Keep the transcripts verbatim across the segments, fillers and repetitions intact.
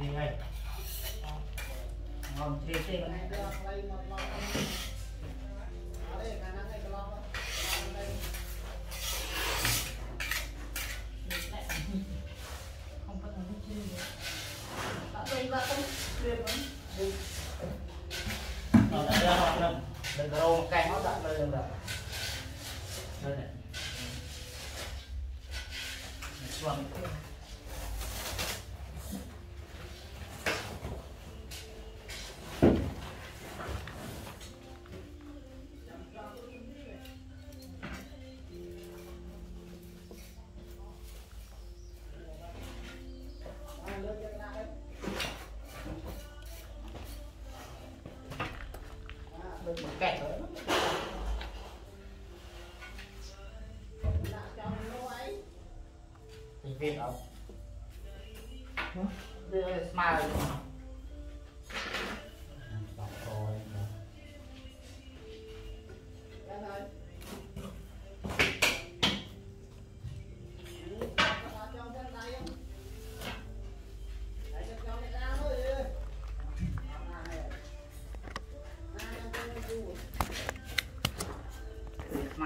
đi ngay ngon thế thế con này không có thằng chưa bạn đây bạn không truyền lắm nó đã ra hoạt động đừng có đâu cay nó đã lên rồi đây này xoăn Việt không? Đưa smile smile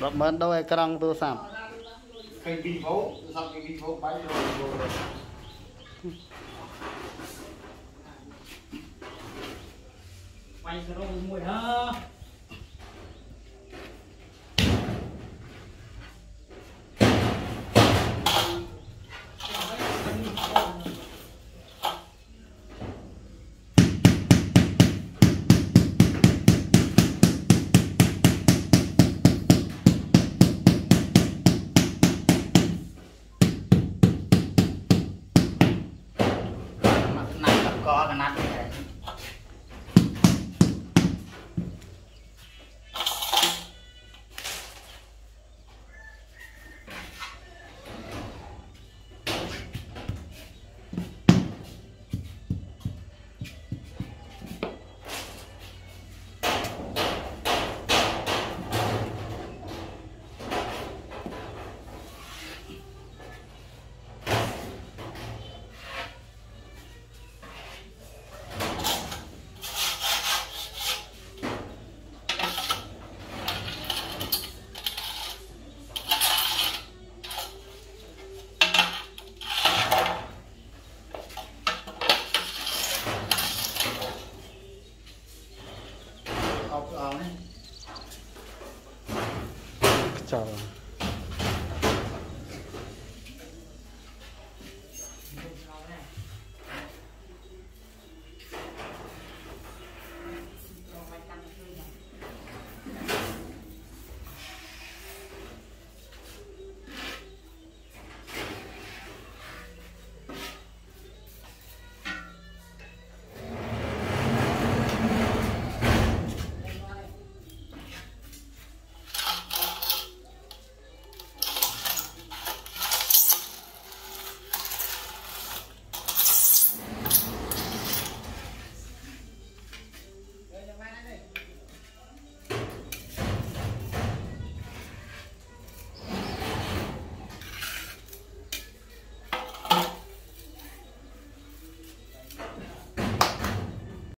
đọc mến đâu ai căng tôi sẵn cái bình phố sắp cái bình phố bãi rồi quay cái rô mùi hơ mặt này có cái nát